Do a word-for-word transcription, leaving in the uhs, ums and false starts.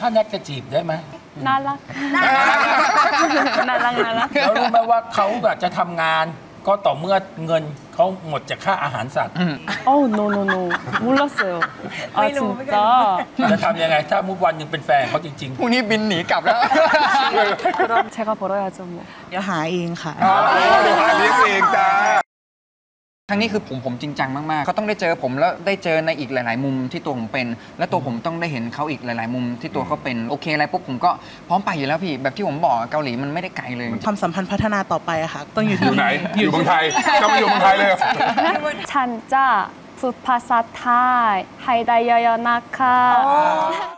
ถ้าแน็กจะจีบได้ไหมน่ารักน่ารักน่ารักแล้วรู้ไหมว่าเขาแบบจะทำงานก็ต่อเมื่อเงินเขาหมดจากค่าอาหารสัตว์โอ้ no no no มูลเซลไม่รู้จะทำยังไงถ้ามุดวันยังเป็นแฟนเขาจริงๆพรุ่งนี้บินหนีกลับแล้วใช่ก็พอแล้วจมูกเดี๋ยวหาเองค่ะเดี๋ยวหาเลี้ยงเองจ้าครั้งนี้คือผมผมจริงจังมากๆเขาต้องได้เจอผมแล้วได้เจอในอีกหลายๆมุมที่ตัวผมเป็นและตัวผมต้องได้เห็นเขาอีกหลายๆมุมที่ตัวเขาเป็นโอเคอะไรปุ๊บผมก็พร้อมไปอยู่แล้วพี่แบบที่ผมบอกเกาหลีมันไม่ได้ไกลเลยความสัมพันธ์พัฒนาต่อไปอะค่ะต้องอยู่ที่ไหนอยู่เมืองไทยก็ไม่อยู่เมืองไทยเลยฉันจะฝึกภาษาไทยให้ได้เยอะๆนะคะ